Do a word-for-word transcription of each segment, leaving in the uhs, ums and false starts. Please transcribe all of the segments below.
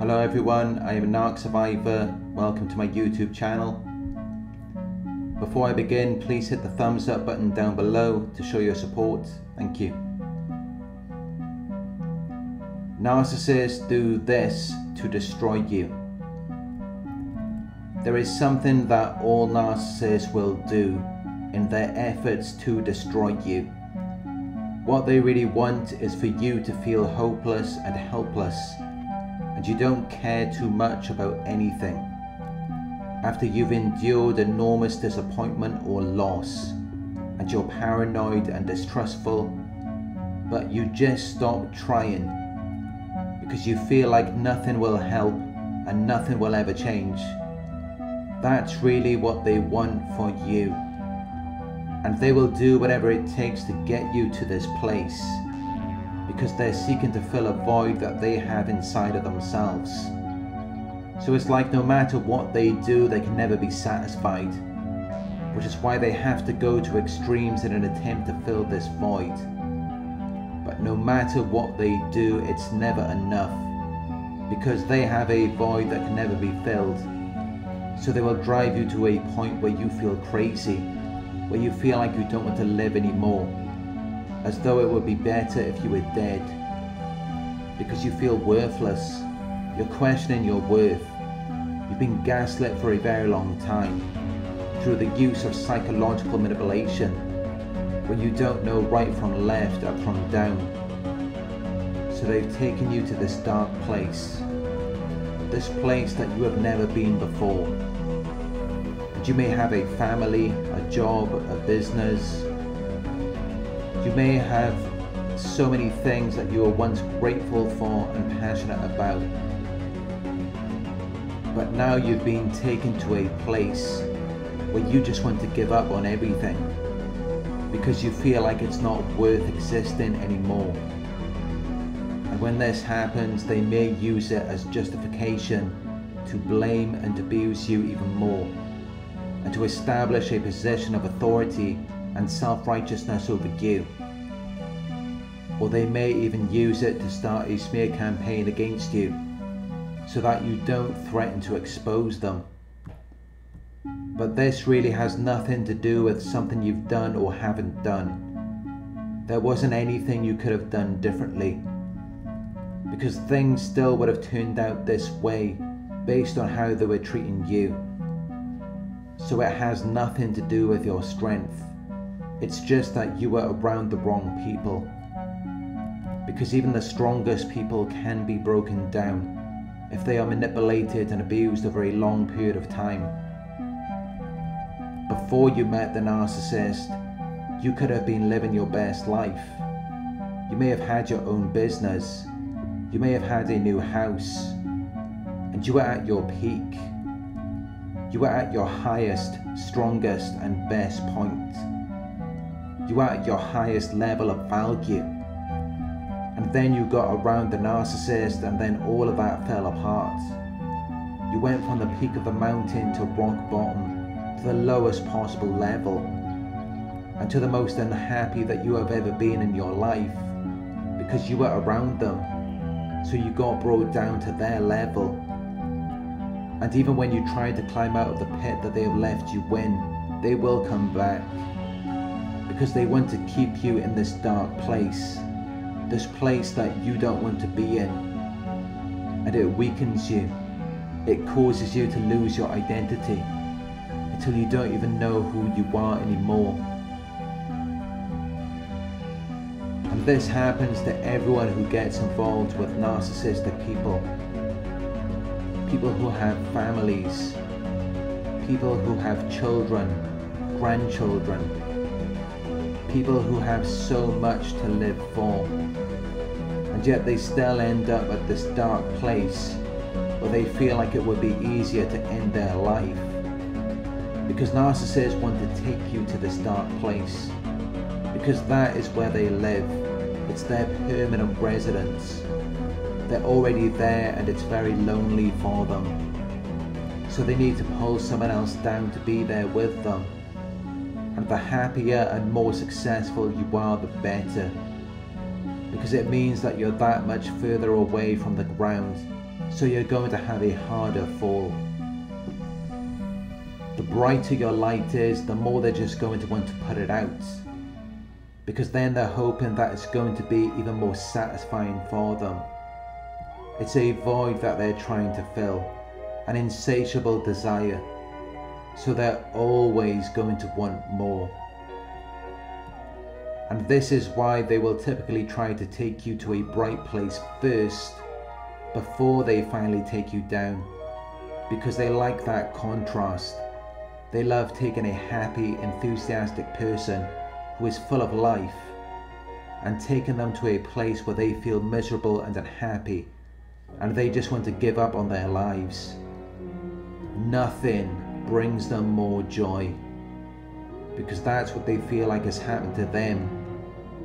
Hello everyone, I am Narc Survivor. Welcome to my YouTube channel. Before I begin, please hit the thumbs up button down below to show your support. Thank you. Narcissists do this to destroy you. There is something that all narcissists will do in their efforts to destroy you. What they really want is for you to feel hopeless and helpless, and you don't care too much about anything. After you've endured enormous disappointment or loss, and you're paranoid and distrustful, but you just stop trying, because you feel like nothing will help and nothing will ever change. That's really what they want for you, and they will do whatever it takes to get you to this place, because they're seeking to fill a void that they have inside of themselves. So it's like no matter what they do, they can never be satisfied, which is why they have to go to extremes in an attempt to fill this void. But no matter what they do, it's never enough, because they have a void that can never be filled. So they will drive you to a point where you feel crazy, where you feel like you don't want to live anymore, as though it would be better if you were dead, because you feel worthless. You're questioning your worth. You've been gaslit for a very long time through the use of psychological manipulation, when you don't know right from left, up from down. So they've taken you to this dark place, this place that you have never been before. And you may have a family, a job, a business. You may have so many things that you were once grateful for and passionate about. But now you've been taken to a place where you just want to give up on everything, because you feel like it's not worth existing anymore. And when this happens, they may use it as justification to blame and abuse you even more, and to establish a position of authority and self-righteousness over you. Or they may even use it to start a smear campaign against you, so that you don't threaten to expose them. But this really has nothing to do with something you've done or haven't done. There wasn't anything you could have done differently, because things still would have turned out this way based on how they were treating you. So it has nothing to do with your strength. It's just that you were around the wrong people, because even the strongest people can be broken down if they are manipulated and abused over a long period of time. Before you met the narcissist, you could have been living your best life. You may have had your own business. You may have had a new house, and you were at your peak. You were at your highest, strongest and best point. You were at your highest level of value. And then you got around the narcissist, and then all of that fell apart. You went from the peak of the mountain to rock bottom, to the lowest possible level, and to the most unhappy that you have ever been in your life, because you were around them. So you got brought down to their level. And even when you try to climb out of the pit that they have left you in, they will come back, because they want to keep you in this dark place, this place that you don't want to be in. And it weakens you. It causes you to lose your identity, until you don't even know who you are anymore. And this happens to everyone who gets involved with narcissistic people. People who have families, people who have children, grandchildren, people who have so much to live for, and yet they still end up at this dark place where they feel like it would be easier to end their life, because narcissists want to take you to this dark place, because that is where they live. It's their permanent residence. They're already there, and it's very lonely for them. So they need to pull someone else down to be there with them. And the happier and more successful you are, the better. because it means that you're that much further away from the ground, so you're going to have a harder fall. The brighter your light is, the more they're just going to want to put it out, because then they're hoping that it's going to be even more satisfying for them. It's a void that they're trying to fill, an insatiable desire, so they're always going to want more. And this is why they will typically try to take you to a bright place first, before they finally take you down, because they like that contrast. They love taking a happy, enthusiastic person who is full of life and taking them to a place where they feel miserable and unhappy, and they just want to give up on their lives. Nothing brings them more joy, because that's what they feel like has happened to them.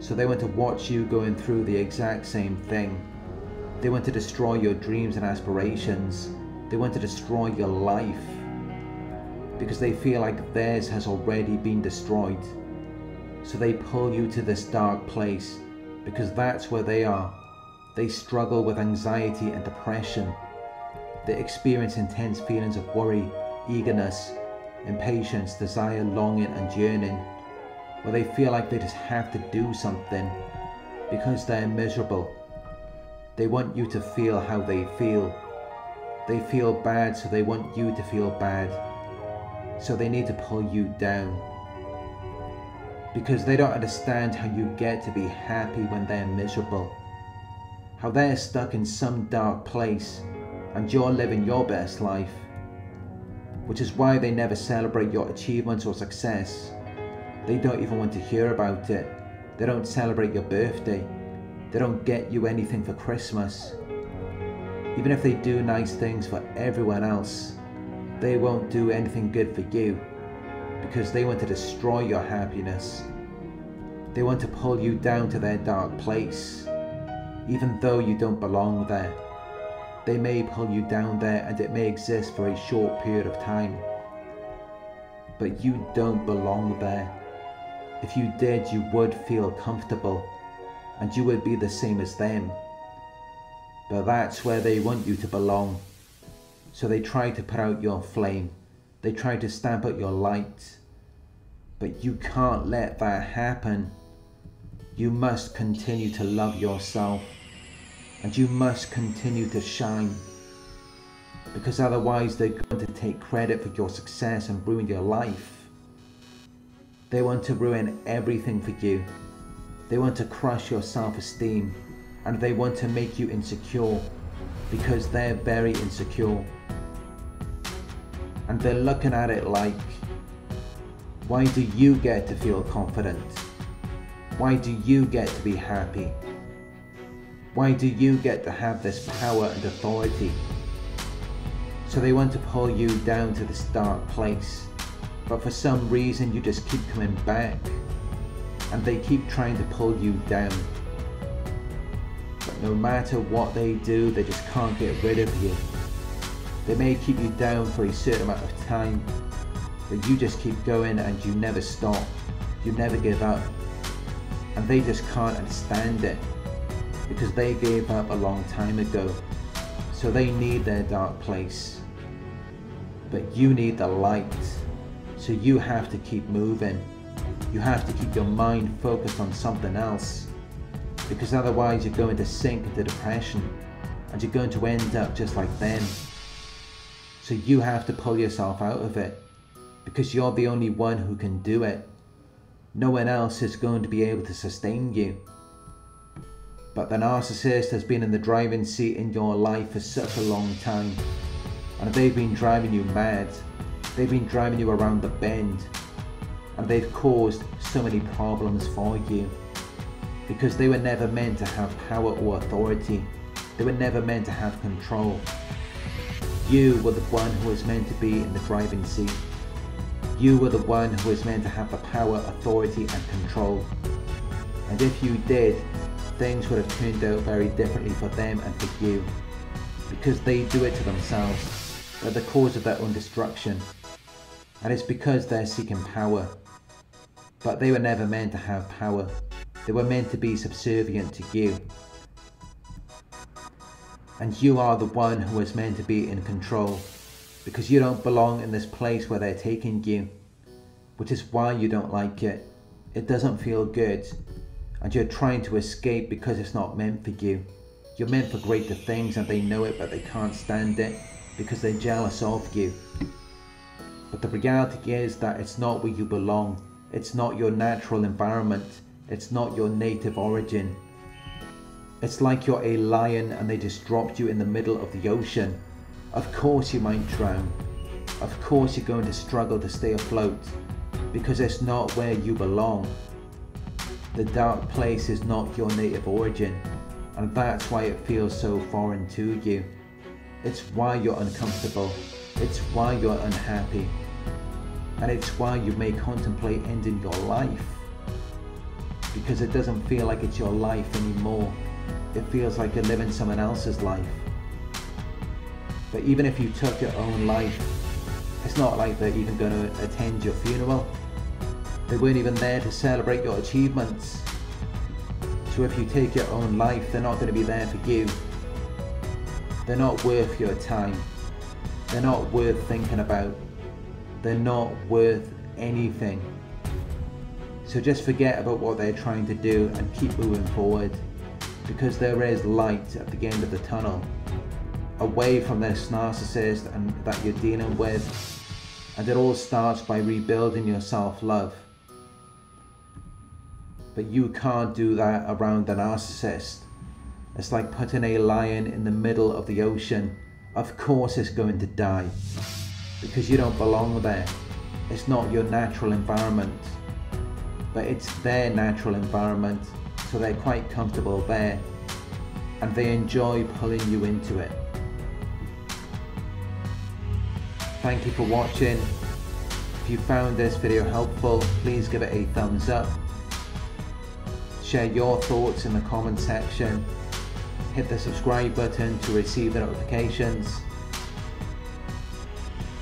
So they want to watch you going through the exact same thing. They want to destroy your dreams and aspirations. They want to destroy your life, because they feel like theirs has already been destroyed. So they pull you to this dark place, because that's where they are. They struggle with anxiety and depression. They experience intense feelings of worry, eagerness, impatience, desire, longing and yearning, where they feel like they just have to do something because they're miserable. They want you to feel how they feel. They feel bad, so they want you to feel bad. So they need to pull you down, because they don't understand how you get to be happy when they're miserable. How they're stuck in some dark place and you're living your best life, which is why they never celebrate your achievements or success. They don't even want to hear about it. They don't celebrate your birthday. They don't get you anything for Christmas. Even if they do nice things for everyone else, they won't do anything good for you, because they want to destroy your happiness. They want to pull you down to their dark place, even though you don't belong there. They may pull you down there, and it may exist for a short period of time, but you don't belong there. If you did, you would feel comfortable and you would be the same as them. But that's where they want you to belong. So they try to put out your flame. They try to stamp out your light, but you can't let that happen. You must continue to love yourself, and you must continue to shine, because otherwise they're going to take credit for your success and ruin your life. They want to ruin everything for you. They want to crush your self-esteem, and they want to make you insecure, because they're very insecure. And they're looking at it like, why do you get to feel confident? Why do you get to be happy? Why do you get to have this power and authority? So they want to pull you down to this dark place, but for some reason you just keep coming back, and they keep trying to pull you down. But no matter what they do, they just can't get rid of you. They may keep you down for a certain amount of time, but you just keep going and you never stop, you never give up. And they just can't understand it, because they gave up a long time ago. So they need their dark place, but you need the light. So you have to keep moving. You have to keep your mind focused on something else, because otherwise you're going to sink into depression and you're going to end up just like them. So you have to pull yourself out of it, because you're the only one who can do it. No one else is going to be able to sustain you. But the narcissist has been in the driving seat in your life for such a long time, and they've been driving you mad. They've been driving you around the bend, and they've caused so many problems for you, because they were never meant to have power or authority. They were never meant to have control. You were the one who was meant to be in the driving seat. You were the one who was meant to have the power, authority and control. And if you did, things would have turned out very differently for them and for you, because they do it to themselves. They're the cause of their own destruction, and it's because they're seeking power. But they were never meant to have power. They were meant to be subservient to you. And you are the one who is meant to be in control, because you don't belong in this place where they're taking you, which is why you don't like it. It doesn't feel good, and you're trying to escape because it's not meant for you. You're meant for greater things, and they know it, but they can't stand it because they're jealous of you. But the reality is that it's not where you belong. It's not your natural environment. It's not your native origin. It's like you're a lion and they just dropped you in the middle of the ocean. Of course you might drown. Of course you're going to struggle to stay afloat, because it's not where you belong. The dark place is not your native origin, and that's why it feels so foreign to you. It's why you're uncomfortable. It's why you're unhappy. And it's why you may contemplate ending your life, because it doesn't feel like it's your life anymore. It feels like you're living someone else's life. But even if you took your own life, it's not like they're even going to attend your funeral. They weren't even there to celebrate your achievements. So if you take your own life, they're not going to be there for you. They're not worth your time. They're not worth thinking about. They're not worth anything. So just forget about what they're trying to do and keep moving forward, because there is light at the end of the tunnel, away from this narcissist and that you're dealing with. And it all starts by rebuilding your self-love. But you can't do that around the narcissist. It's like putting a lion in the middle of the ocean. Of course it's going to die, because you don't belong there. It's not your natural environment, but it's their natural environment. So they're quite comfortable there, and they enjoy pulling you into it. Thank you for watching. If you found this video helpful, please give it a thumbs up. Share your thoughts in the comment section. Hit the subscribe button to receive the notifications.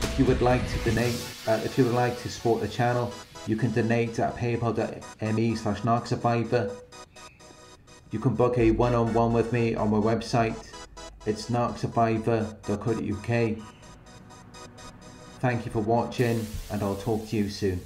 If you would like to donate, uh, if you would like to support the channel, you can donate at paypal dot me slash narc survivor. You can book a one-on-one with me on my website. It's narc survivor dot co dot U K. Thank you for watching, and I'll talk to you soon.